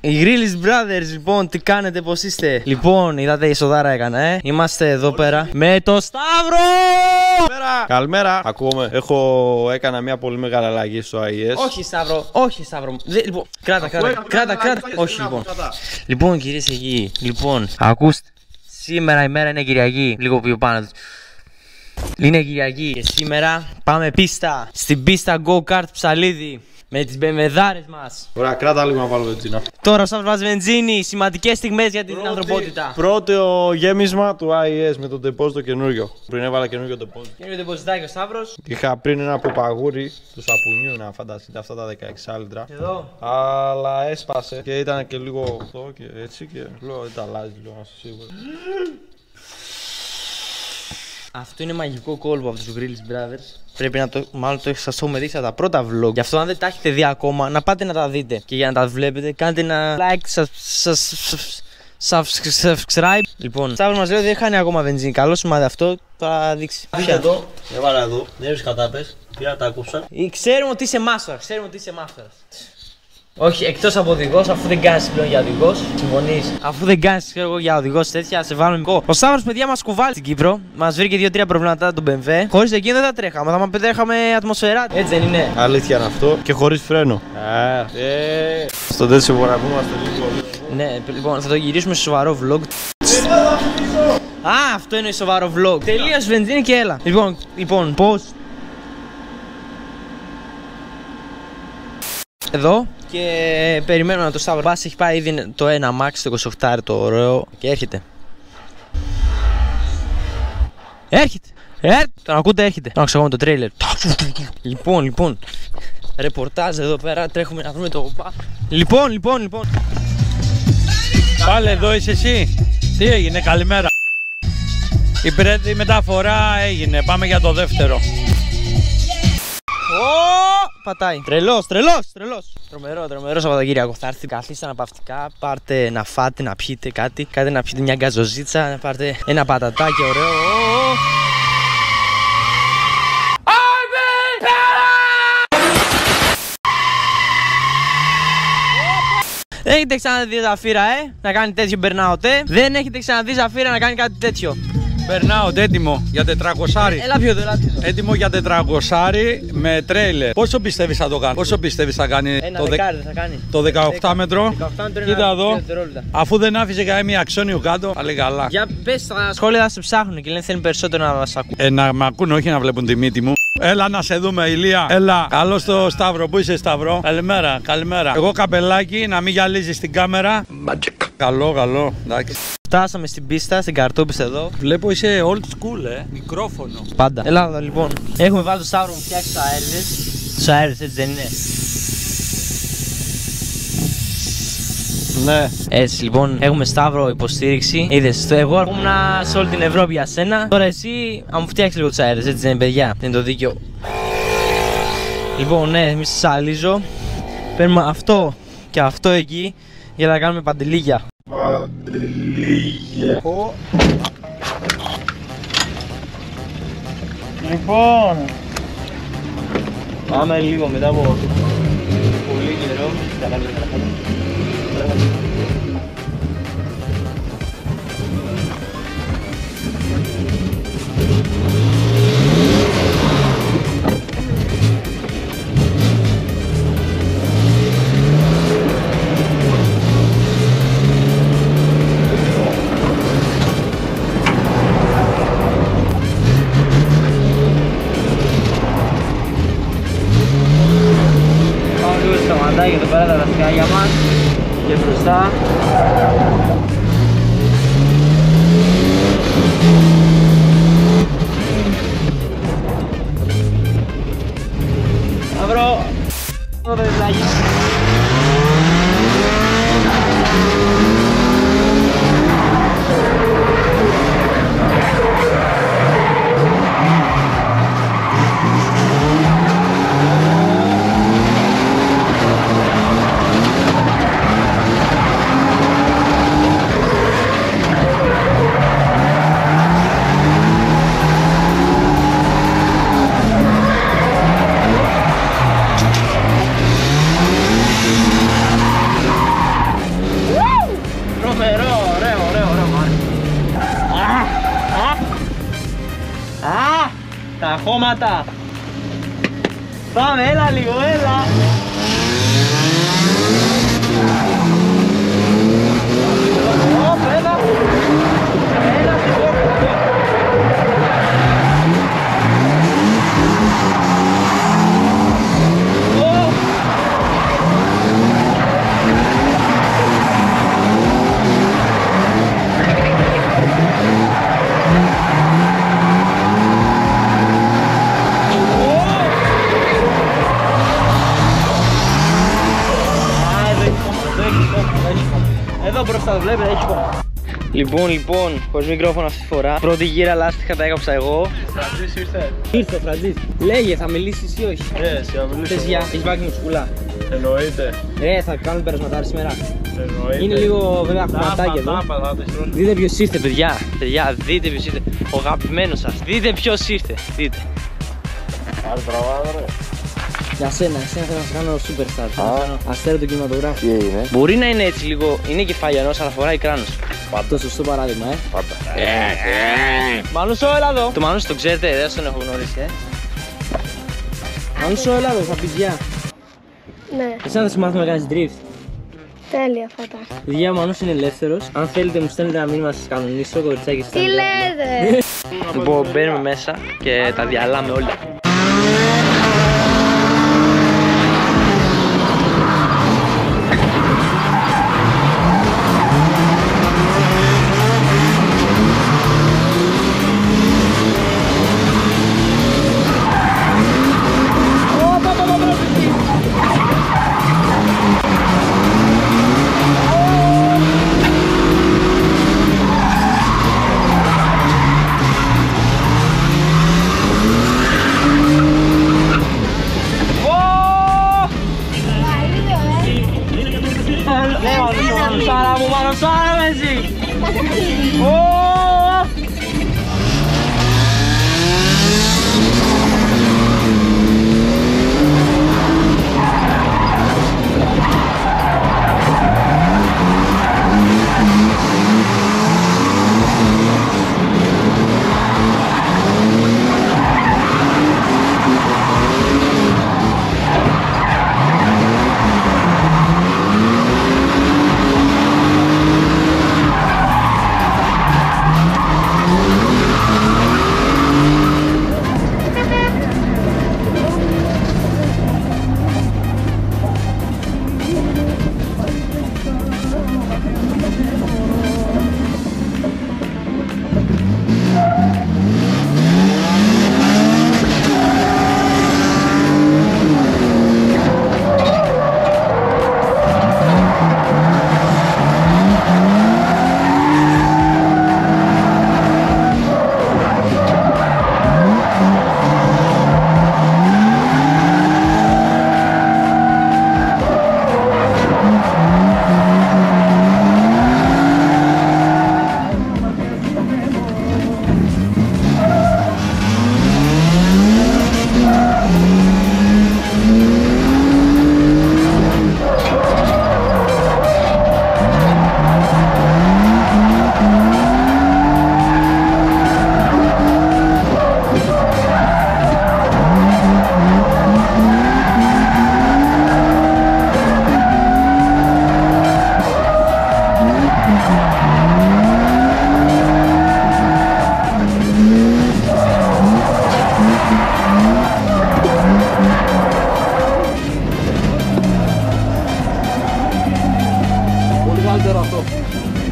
Οι Grillis Brothers, λοιπόν, τι κάνετε, πως είστε? Λοιπόν, είδατε, η σοδάρα έκανα, είμαστε εδώ πέρα με το Σταύρο. Καλημέρα. Ακούγομαι. Έκανα μια πολύ μεγάλη αλλαγή στο IS. Όχι, Σταύρο, όχι, Σταύρο. Λοιπόν, κράτα. Όχι, λοιπόν. Λοιπόν, κυρίες και κύριοι, λοιπόν, ακούστε. Σήμερα η μέρα είναι Κυριακή. Λίγο πιο πάνω. Είναι Κυριακή και σήμερα πάμε πίστα. Στην πίστα go-kart Ψαλίδι. Με τις μπεμεδάρες μας. Ωραία, κράτα λίγο να βάλω βενζίνα. Τώρα ο Σταύρος βάζει βενζίνη. Σημαντικές στιγμές για την ανθρωπότητα. Πρώτο γέμισμα του IES με το τεπόζιτο καινούριο. Πριν έβαλα καινούριο τεπόζιτο. Καινούριο τεπόζιτάκι ο Σταύρος. Είχα πριν ένα από παγούρι του σαπουνιού, να φανταστείτε, αυτά τα 16 λίτρα. Εδώ. Αλλά έσπασε και ήταν και λίγο αυτό και έτσι. Και λέω δεν τα αλλάζει, λέω να είσαι σίγουρο. Αυτό είναι μαγικό κόλπο από τους Grillis Brothers. Πρέπει να το, μάλλον το έχουμε δείξει από τα πρώτα vlog. Γι' αυτό αν δεν τα έχετε δει ακόμα, να πάτε να τα δείτε. Και για να τα βλέπετε, κάντε ένα like, subscribe. Λοιπόν, Σταύρος μας λέει ότι δεν χάνει ακόμα βενζίνη. Καλό σημάδι αυτό, θα δείξει. Πήρα εδώ, έβαλα εδώ, δεν έβρισκε κατάπες, πήρα τα άκουσα. Ξέρουμε ότι είσαι μάστορας, Όχι, εκτός από οδηγός, αφού δεν κάνεις πλέον για οδηγός, συμφωνείς. Αφού δεν κάνεις για οδηγός τέτοια, σε βάλω μικρό. Ο Σταύρος, παιδιά, μας κουβάλει στην Κύπρο. Μας βρήκε 2-3 προβλήματα του BMW. Χωρίς εκείνο δεν τα τρέχαμε, θα μας τρέχαμε ατμοσφαιρά. Έτσι δεν είναι? Αλήθεια είναι αυτό. Και χωρίς φρένο. Στον τέτοιο βοραβού μας τελείω. Ναι, λοιπόν, θα το γυρίσουμε σε σοβαρό vlog. Α, αυτό είναι σοβαρό vlog. Τελείωσε βενζίνη και έλα. Λοιπόν, πώς. Εδώ και περιμένουμε να το Σταύρο. Μπάς έχει πάει ήδη το 1 max, το 28 το ωραίο και έρχεται. Τον ακούτε, έρχεται. Τον άκουσα εγώ το τρέιλερ. Λοιπόν, ρεπορτάζ εδώ πέρα, τρέχουμε να βρούμε το πα. Λοιπόν. Πάλι εδώ είσαι εσύ. Τι έγινε, καλημέρα. Η πρώτη μεταφορά έγινε, πάμε για το δεύτερο. Πατάει. Τρελός. Τρομερό Σαββατοκύριακο. Θα έρθει, καθίστε αναπαυτικά. Πάρτε να φάτε, να πιείτε κάτι. Κάντε να πιείτε μια γκαζοζίτσα. Να πάρτε ένα πατατάκι ωραίο. Δεν έχετε ξαναδεί Ζαφύρα, να κάνει τέτοιο burnout. Δεν έχετε ξαναδεί Ζαφύρα να κάνει κάτι τέτοιο. Burnout έτοιμο για 400. Έλα πιο εδώ. Έτοιμο για 400 με τρέιλερ. Πόσο πιστεύεις θα το κάνει? Ένα δεκάρι θα κάνει. Το 18 μέτρο. Κοίτα εδώ. Αφού δεν άφησε κανένα μία αξόνιο κάτω, θα λέει καλά. Για πες στα σχόλια, θα σε ψάχνουν και λένε θέλουν περισσότερο να μας ακούν. Να μ' ακούν, όχι να βλέπουν τη μύτη μου. Έλα να σε δούμε, Ηλία. Έλα. Καλώς το Σταύρο. Πού είσαι, Σταύρο? Καλημέρα. Εγώ καπελάκι, να μην γυαλίζεις την κάμερα. Magic. Καλό. Εντάξει. Φτάσαμε στην πίστα, στην καρτόπιστα εδώ. Βλέπω είσαι old school, μικρόφωνο. Πάντα. Ελλάδα λοιπόν. Έχουμε βάλει το Σταύρο μου φτιάξει τους αέριδες. Τους αέριδες, έτσι δεν είναι? Ναι. Έτσι λοιπόν, έχουμε Σταύρο υποστήριξη. Είδες, εγώ ήμουν σε όλη την Ευρώπη για σένα. Τώρα εσύ, αν μου φτιάξεις λίγο τους αέριδες, έτσι δεν είναι, παιδιά? Είναι το δίκαιο. Λοιπόν, ναι, εμείς σαλίζω. Παίρνουμε αυτό και αυτό εκεί για να κάνουμε παντελίγια. Λοιπόν, πάμε λίγο μετά από πολύ καιρό. χώματα. Πάμε, έλα λίγο, έλα. Λοιπόν, χωρίς μικρόφωνο αυτή τη φορά. Πρώτη γύρα λάστιχα τα έκαψα εγώ. Φραντζής ήρθε. Ήρθε ο Φραντζής. Λέγε, θα μιλήσεις ή όχι? Ναι, θα μιλήσω. Θες για, έχεις βάγει σκουλά? Εννοείται. Ρε, θα κάνουμε περασματάρι σήμερα. Εννοείται. Είναι λίγο βέβαια κομματάκι εδώ. Δείτε ποιος ήρθε, παιδιά. Παιδιά, δείτε ποιος ήρθε. Ο αγαπημένος σας. Δείτε ποιος ήρθε. Δείτε. Άρα τραβάδρε. Για σένα, θέλω να σε κάνω superstar. Αστέρα του κινηματογράφου. Μπορεί να είναι έτσι λίγο, είναι κεφαλιανός, αλλά φοράει κράνος. Το σωστό παράδειγμα, Πάντα. Μανούσο, έλα εδώ. Το Μανούσο το ξέρετε, δεν τον έχω γνωρίσει, Μανούσο, έλα εδώ, στα παιδιά. Ναι. Εσάς θα σε μάθουμε να κάνεις drift. Τέλεια, φάτα. Παιδιά, ο Μανούσο είναι ελεύθερος. Αν θέλετε, μου στέλνετε ένα μήνυμα, σας κανονίσω, κοριτσάκι. Τι λέτε? Λοιπόν, μπαίνουμε μέσα και τα διαλάμε όλα.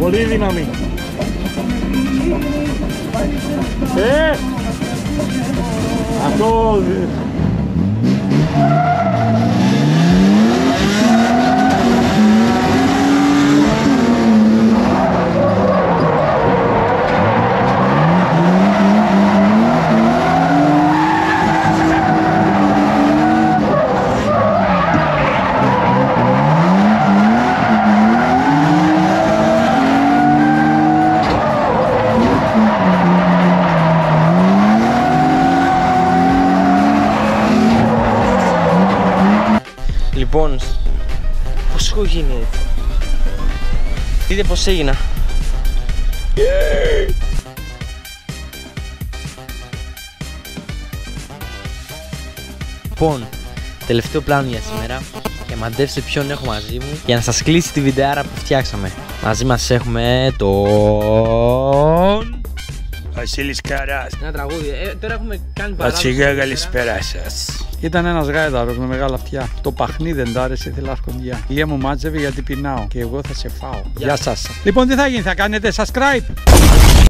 Πολύ δύναμη. Αυτό... Λοιπόν, πώς έχω γίνει έτσι? Δείτε πώς έγινα. Λοιπόν, τελευταίο πλάνο για σήμερα. Μαντεύστε ποιον έχω μαζί μου για να σας κλείσει τη βιντεάρα που φτιάξαμε. Μαζί μας έχουμε τον Βασίλης Καράς. Ένα τραγούδι, τώρα έχουμε κάνει παράδοση. Βασίλια, καλησπέρα σας. Ήταν ένας γάιδαρος με μεγάλα αυτιά. Το παχνί δεν τ' άρεσε, ήθελα αρχοντιά. Η μου μάτζευε γιατί πεινάω και εγώ θα σε φάω. Γεια σας. Λοιπόν, τι θα γίνει, θα κάνετε subscribe?